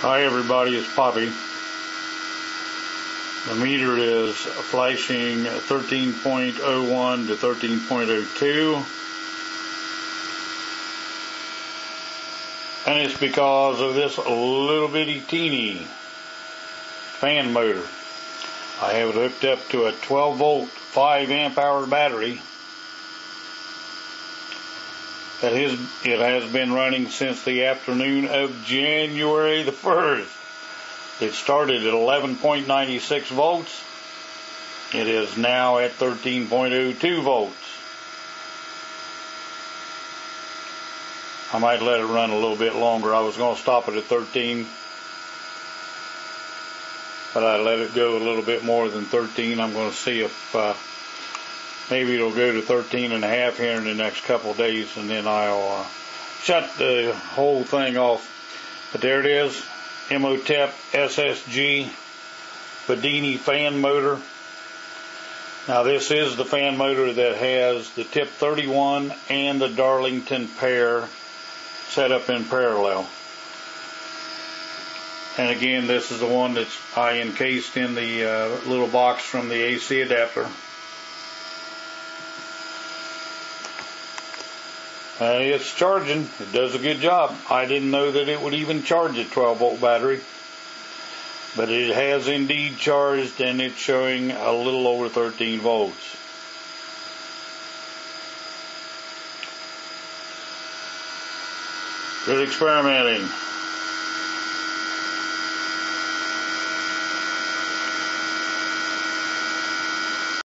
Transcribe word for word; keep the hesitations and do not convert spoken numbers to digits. Hi everybody, it's Poppy. The meter is flashing thirteen point oh one to thirteen point oh two, and it's because of this little bitty teeny fan motor. I have it hooked up to a twelve volt five amp hour battery that is, it has been running since the afternoon of January the first. It started at eleven point nine six volts. It is now at thirteen point oh two volts. I might let it run a little bit longer. I was going to stop it at thirteen, but I let it go a little bit more than thirteen. I'm going to see if uh, maybe it'll go to thirteen and a half here in the next couple of days, and then I'll uh, shut the whole thing off. But there it is, Imhotep S S G Bedini fan motor. Now this is the fan motor that has the tip thirty-one and the Darlington pair set up in parallel. And again, this is the one that I encased in the uh, little box from the A C adapter. And it's charging. It does a good job. I didn't know that it would even charge a twelve volt battery, but it has indeed charged, and it's showing a little over thirteen volts. Good experimenting.